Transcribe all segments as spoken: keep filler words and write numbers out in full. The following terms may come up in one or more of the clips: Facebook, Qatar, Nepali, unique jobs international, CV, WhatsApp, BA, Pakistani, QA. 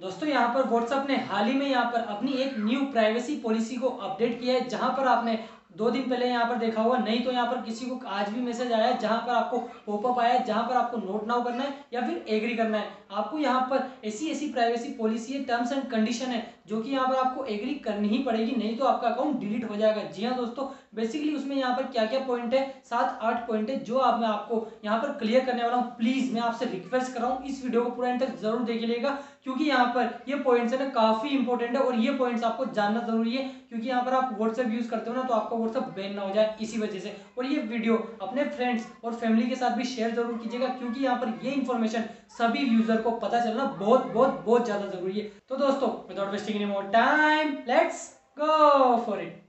दोस्तों यहाँ पर WhatsApp ने हाल ही में यहाँ पर अपनी एक न्यू प्राइवेसी पॉलिसी को अपडेट किया है, जहाँ पर आपने दो दिन पहले यहाँ पर देखा हुआ नहीं तो यहाँ पर किसी को आज भी मैसेज आया है जहाँ पर आपको पॉपअप आया है जहाँ पर आपको नोट नाउ करना है या फिर एग्री करना है। आपको यहाँ पर ऐसी ऐसी प्राइवेसी पॉलिसी है, टर्म्स एंड कंडीशन है जो कि यहाँ पर आपको एग्री करनी ही पड़ेगी, नहीं तो आपका अकाउंट डिलीट हो जाएगा। जी हाँ दोस्तों, बेसिकली उसमें यहाँ पर क्या क्या पॉइंट है, सात आठ पॉइंट है जो आप मैं आपको यहाँ पर क्लियर करने वाला हूँ। प्लीज मैं आपसे रिक्वेस्ट कर रहा हूँ इस वीडियो को पूरा एंड तक जरूर देख लीजिएगा, क्योंकि यहाँ पर ये पॉइंट्स है ना काफी इंपॉर्टेंट है और ये पॉइंट्स आपको जानना जरूरी है, क्योंकि यहाँ पर आप व्हाट्सएप यूज करते हो ना तो आपका व्हाट्सएप बैन ना हो जाए इसी वजह से। और ये वीडियो अपने फ्रेंड्स और फैमिली के साथ भी शेयर जरूर कीजिएगा, क्योंकि यहाँ पर ये इन्फॉर्मेशन सभी यूजर को पता चलना बहुत बहुत बहुत ज्यादा जरूरी है। तो दोस्तों without wasting any more time let's go for it.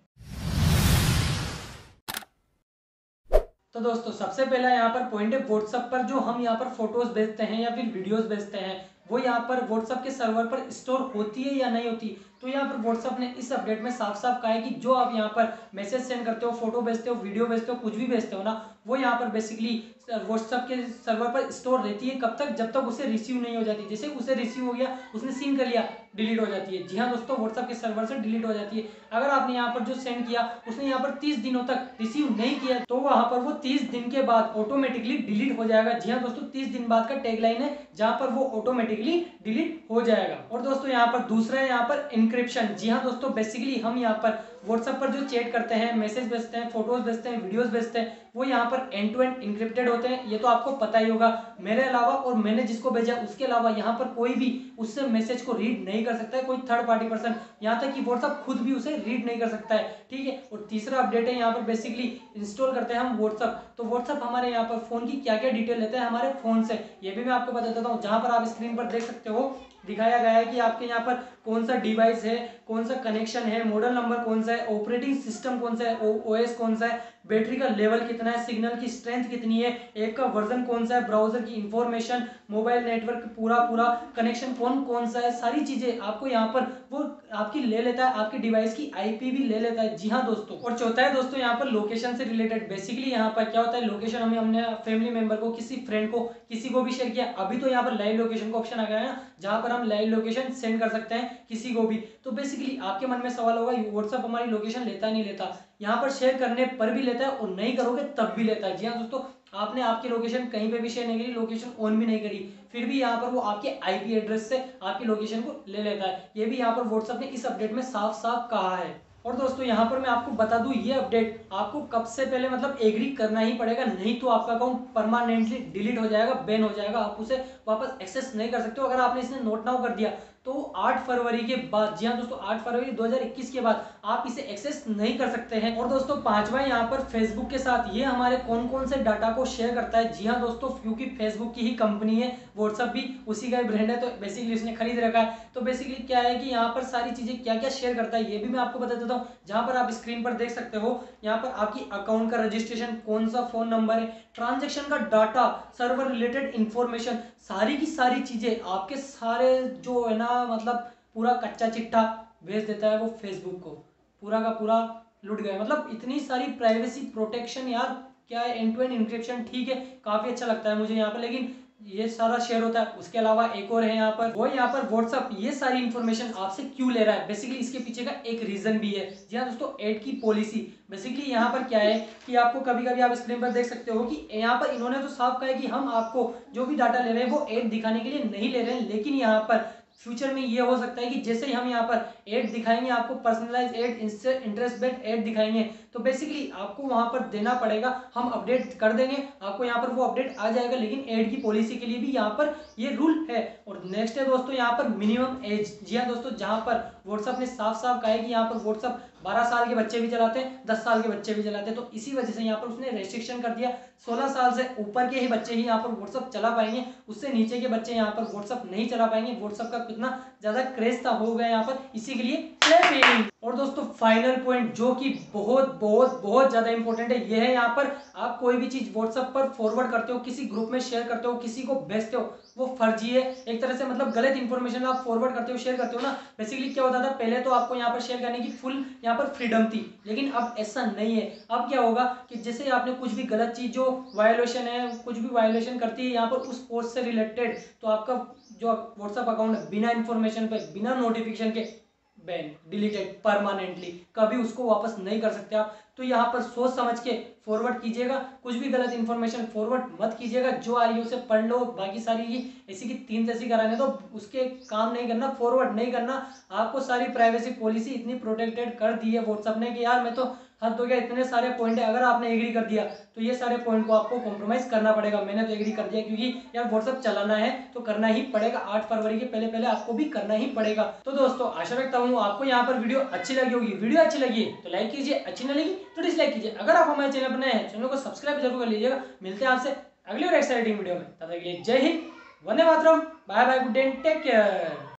तो दोस्तों सबसे पहला यहाँ पर पॉइंट है व्हाट्सएप पर जो हम यहाँ पर फोटोज भेजते हैं या फिर वीडियोज भेजते हैं वो यहाँ पर WhatsApp के सर्वर पर स्टोर होती है या नहीं होती। तो यहाँ पर WhatsApp ने इस अपडेट में साफ साफ कहा है कि जो आप यहाँ पर मैसेज सेंड करते हो, फोटो भेजते हो, वीडियो भेजते हो, कुछ भी भेजते हो ना, वो यहाँ पर बेसिकली WhatsApp के सर्वर पर स्टोर रहती है। कब तक? जब तक उसे रिसीव नहीं हो जाती। जैसे उसे रिसीव हो गया, उसने सीन कर लिया, डिलीट हो जाती है। जी हाँ दोस्तों, WhatsApp के सर्वर से डिलीट हो जाती है। अगर आपने यहाँ पर जो सेंड किया उसने यहाँ पर तीस दिनों तक रिसीव नहीं किया तो वहाँ पर वो तीस दिन के बाद ऑटोमेटिकली डिलीट हो जाएगा। जी हाँ दोस्तों, तीस दिन बाद का टैगलाइन है जहाँ पर वो ऑटोमेटिकली डिलीट हो जाएगा। और दोस्तों यहाँ पर दूसरा है यहाँ पर इनक्रिप्शन। जी हाँ दोस्तों, बेसिकली हम यहाँ पर WhatsApp पर जो चैट करते हैं, मैसेज भेजते हैं, फोटोज भेजते हैं, वीडियोस भेजते हैं, वो यहाँ पर एंड टू एंड इनक्रिप्टेड होते हैं। ये तो आपको पता ही होगा। मेरे अलावा और मैंने जिसको भेजा उसके अलावा यहाँ पर कोई भी उससे मैसेज को रीड नहीं कर सकता है, कोई थर्ड पार्टी पर्सन, यहाँ तक कि WhatsApp खुद भी उसे रीड नहीं कर सकता है। ठीक है। और तीसरा अपडेट है यहाँ पर बेसिकली इंस्टॉल करते हैं हम WhatsApp तो WhatsApp हमारे यहाँ पर फोन की क्या क्या डिटेल लेता है हमारे फोन से, ये भी मैं आपको बता देता हूँ। जहाँ पर आप स्क्रीन पर देख सकते हो दिखाया गया है कि आपके यहाँ पर कौन सा डिवाइस है, कौन सा कनेक्शन है, मॉडल नंबर कौन सा है, ऑपरेटिंग सिस्टम कौन सा है, ओएस कौन सा है, बैटरी का लेवल कितना है, सिग्नल की स्ट्रेंथ कितनी है, ऐप का वर्जन कौन सा है, ब्राउजर की इंफॉर्मेशन, मोबाइल नेटवर्क पूरा पूरा कनेक्शन कौन कौन सा है, सारी चीजें आपको यहाँ पर वो आपकी ले लेता है, आपके डिवाइस की आईपी भी ले लेता है। जी हाँ दोस्तों। और चौथा है दोस्तों यहाँ पर लोकेशन से रिलेटेड। बेसिकली यहाँ पर क्या होता है, लोकेशन हमें हमने फैमिली मेंबर को, किसी फ्रेंड को, किसी को भी शेयर किया। अभी तो यहाँ पर लाइव लोकेशन का ऑप्शन आ गया है ना, जहाँ पर हम लाइव लोकेशन सेंड कर सकते हैं किसी को भी। तो बेसिकली आपके मन में सवाल होगा WhatsApp हमारी लोकेशन लेता नहीं लेता। यहाँ पर शेयर करने पर भी लेता है और नहीं करोगे तब भी लेता है। जी हाँ दोस्तों, आपने आपकी लोकेशन कहीं पे भी शेयर नहीं करी, लोकेशन ऑन भी नहीं करी, फिर भी यहाँ पर वो आपके आईपी एड्रेस से आपकी लोकेशन को ले लेता है। ये भी यहाँ पर WhatsApp ने इस अपडेट में साफ साफ कहा है। और दोस्तों यहाँ पर मैं आपको बता दूं, ये अपडेट आपको कब से पहले मतलब एग्री करना ही पड़ेगा, नहीं तो आपका अकाउंट परमानेंटली डिलीट हो जाएगा, बैन हो जाएगा, आप उसे वापस एक्सेस नहीं कर सकते हो। अगर आपने इसने नोट नाउ कर दिया तो आठ फरवरी के बाद, जी हाँ दोस्तों आठ फरवरी दो हज़ार इक्कीस के बाद आप इसे एक्सेस नहीं कर सकते हैं। और दोस्तों पांचवा यहाँ पर Facebook के साथ, ये हमारे कौन कौन से डाटा को शेयर करता है। जी हाँ दोस्तों, क्योंकि Facebook की ही कंपनी है, WhatsApp भी उसी का ही ब्रांड है, तो बेसिकली उसने खरीद रखा है। तो बेसिकली क्या है कि यहाँ पर सारी चीजें क्या क्या शेयर करता है ये भी मैं आपको बता देता हूँ। जहाँ पर आप स्क्रीन पर देख सकते हो, यहाँ पर आपकी अकाउंट का रजिस्ट्रेशन, कौन सा फोन नंबर है, ट्रांजेक्शन का डाटा, सर्वर रिलेटेड इंफॉर्मेशन, सारी की सारी चीजें आपके सारे जो है ना मतलब पूरा कच्चा चिट्ठा भेज देता है वो फेसबुक को। पूरा का पूरा लूट गया, मतलब इतनी सारी प्राइवेसी प्रोटेक्शन यार, क्या है एंड टू एंड इंक्रिप्शन। ठीक है, काफी अच्छा लगता है मुझे यहाँ पर, लेकिन ये सारा शेयर होता है। उसके अलावा एक और है यहाँ पर, वो यहाँ पर WhatsApp ये सारी इन्फॉर्मेशन आपसे क्यों ले रहा है, बेसिकली इसके पीछे का एक रीजन भी है। जी हाँ दोस्तों, ऐड की पॉलिसी। बेसिकली यहाँ पर क्या है कि आपको कभी कभी आप स्क्रीन पर देख सकते हो कि यहाँ पर इन्होंने तो साफ कहा है कि हम आपको जो भी डाटा ले रहे हैं वो ऐड दिखाने के लिए नहीं ले रहे हैं, लेकिन यहाँ पर फ्यूचर में ये हो सकता है कि जैसे ही हम यहाँ पर ऐड दिखाएंगे आपको personalise ad, interest based ad दिखाएंगे, तो बेसिकली आपको वहाँ पर देना पड़ेगा। हम अपडेट कर देंगे, आपको यहाँ पर वो अपडेट आ जाएगा, लेकिन ऐड की पॉलिसी के लिए भी यहाँ पर ये रूल है। और नेक्स्ट है दोस्तों यहाँ पर मिनिमम एज। जी हाँ दोस्तों, जहाँ पर WhatsApp ने साफ साफ कहा है कि यहाँ पर WhatsApp बारह साल के बच्चे भी चलाते हैं, दस साल के बच्चे भी चलाते हैं, तो इसी वजह से यहाँ पर उसने रेस्ट्रिक्शन कर दिया। सोलह साल से ऊपर के ही बच्चे ही यहाँ पर WhatsApp चला पाएंगे, उससे नीचे के बच्चे यहाँ पर WhatsApp नहीं चला पाएंगे। WhatsApp का कितना ज़्यादा क्रेज था हो गया यहाँ पर, इसी के लिए मीनिंग। और दोस्तों फाइनल पॉइंट जो कि बहुत बहुत बहुत ज्यादा इंपॉर्टेंट है, ये है यहाँ पर आप कोई भी चीज व्हाट्सएप पर फॉरवर्ड करते हो, किसी ग्रुप में शेयर करते हो, किसी को भेजते हो, वो फर्जी है एक तरह से, मतलब गलत इंफॉर्मेशन आप फॉरवर्ड करते हो, शेयर करते हो ना। बेसिकली क्या होता था, पहले तो आपको यहाँ पर शेयर करने की फुल यहाँ पर फ्रीडम थी, लेकिन अब ऐसा नहीं है। अब क्या होगा कि जैसे आपने कुछ भी गलत चीज जो वायोलेशन है, कुछ भी वायोलेशन करती है यहाँ पर उस पोस्ट से रिलेटेड, तो आपका जो व्हाट्सएप अकाउंट है बिना इन्फॉर्मेशन पे, बिना नोटिफिकेशन के बैन, डिलीटेड परमानेंटली, कभी उसको वापस नहीं कर सकते आप। तो यहाँ पर सोच समझ के फॉरवर्ड कीजिएगा, कुछ भी गलत इन्फॉर्मेशन फॉरवर्ड मत कीजिएगा, जो आ रही है उसे पढ़ लो, बाकी सारी ये ऐसी की तीन जैसी कराने तो उसके काम नहीं करना, फॉरवर्ड नहीं करना। आपको सारी प्राइवेसी पॉलिसी इतनी प्रोटेक्टेड कर दी है व्हाट्सएप ने कि यार मैं तो हद हो गया, इतने सारे पॉइंट है, अगर आपने एग्री कर दिया तो ये सारे पॉइंट को आपको कॉम्प्रोमाइज करना पड़ेगा। मैंने तो एग्री कर दिया क्योंकि यार व्हाट्सएप चलाना है तो करना ही पड़ेगा, आठ फरवरी के पहले पहले आपको भी करना ही पड़ेगा। तो दोस्तों आशा रखता हूँ आपको यहाँ पर वीडियो अच्छी लगी होगी। वीडियो अच्छी लगी तो लाइक कीजिए, अच्छी ना लगी तो डिसलाइक कीजिए। अगर आप हमारे चैनल पर नए हैं, चैनल को सब्सक्राइब जरूर कर लीजिएगा। मिलते हैं आपसे अगली और एक्साइटिंग वीडियो में, तब तक के लिए जय Hind, Vande Mataram, bye bye, good day, take care.